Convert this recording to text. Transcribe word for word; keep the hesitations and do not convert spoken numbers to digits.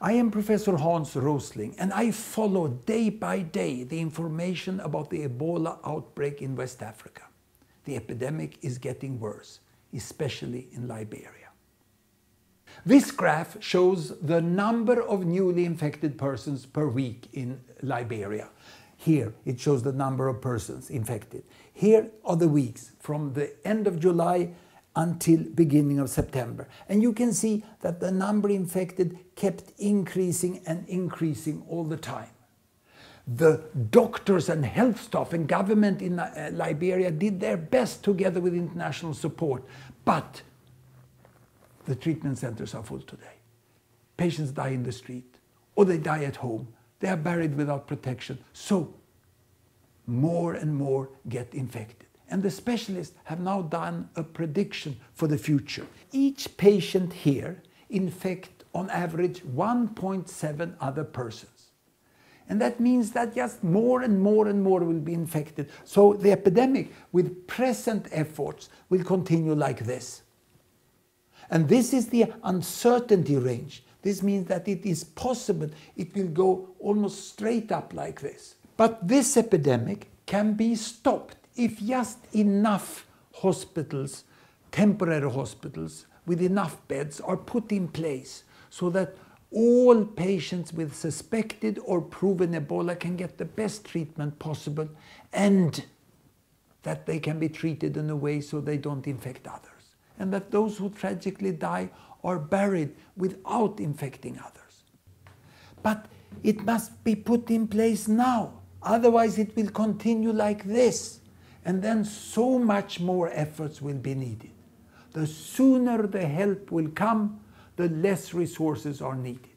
I am Professor Hans Rosling, and I follow day by day the information about the Ebola outbreak in West Africa. The epidemic is getting worse, especially in Liberia. This graph shows the number of newly infected persons per week in Liberia. Here it shows the number of persons infected. Here are the weeks from the end of July until beginning of September. And you can see that the number infected kept increasing and increasing all the time. The doctors and health staff and government in Liberia did their best together with international support, but the treatment centers are full today. Patients die in the street, or they die at home. They are buried without protection. So more and more get infected. And the specialists have now done a prediction for the future. Each patient here infects on average one point seven other persons. And that means that just more and more and more will be infected. So the epidemic, with present efforts, will continue like this. And this is the uncertainty range. This means that it is possible it will go almost straight up like this. But this epidemic can be stopped if just enough hospitals, temporary hospitals, with enough beds are put in place so that all patients with suspected or proven Ebola can get the best treatment possible, and that they can be treated in a way so they don't infect others. And that those who tragically die are buried without infecting others. But it must be put in place now. Otherwise it will continue like this. And then so much more efforts will be needed. The sooner the help will come, the less resources are needed.